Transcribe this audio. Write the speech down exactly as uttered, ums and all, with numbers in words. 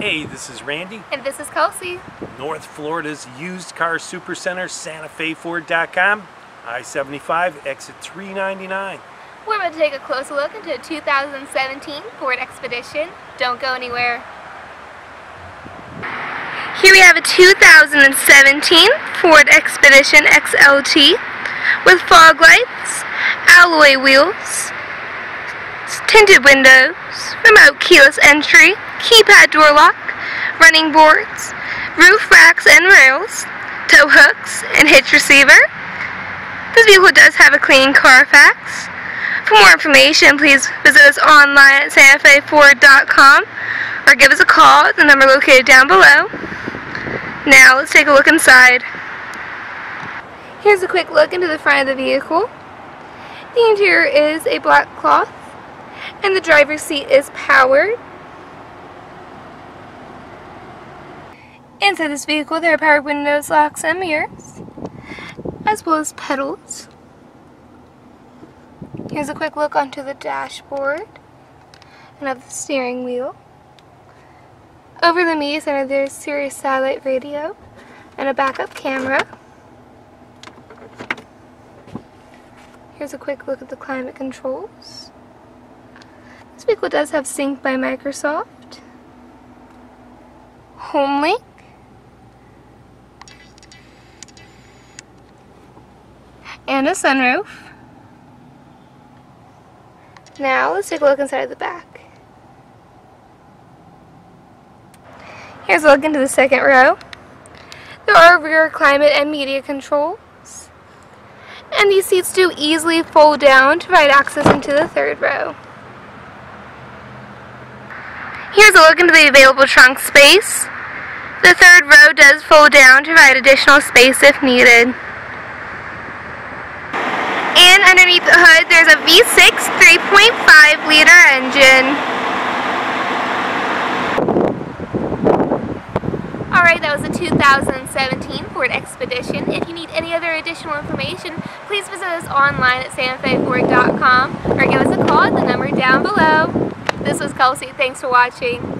Hey, this is Randy. And this is Kelsey. North Florida's used car supercenter, Santa Fe Ford dot com, I seventy-five, exit three ninety-nine. We're going to take a close look into a two thousand seventeen Ford Expedition. Don't go anywhere. Here we have a two thousand seventeen Ford Expedition X L T with fog lights, alloy wheels, tinted windows, remote keyless entry, keypad door lock, running boards, roof racks and rails, tow hooks, and hitch receiver. This vehicle does have a clean Carfax. For more information, please visit us online at Santa Fe Ford dot com or give us a call at the number located down below. Now let's take a look inside. Here's a quick look into the front of the vehicle. The interior is a black cloth and the driver's seat is powered. Inside this vehicle there are powered windows, locks, and mirrors, as well as pedals. Here's a quick look onto the dashboard and of the steering wheel. Over the media center there's Sirius Satellite Radio and a backup camera. Here's a quick look at the climate controls. This vehicle does have Sync by Microsoft, Homelink, and a sunroof. Now let's take a look inside the back. Here's a look into the second row. There are rear climate and media controls, and these seats do easily fold down to provide access into the third row. Here's a look into the available trunk space. The third row does fold down to provide additional space if needed. And underneath the hood there's a V six three point five liter engine. Alright, that was the two thousand seventeen Ford Expedition. If you need any other additional information, please visit us online at Santa Fe Ford dot com or give us a call at the number down below. This was Kelsey. Thanks for watching.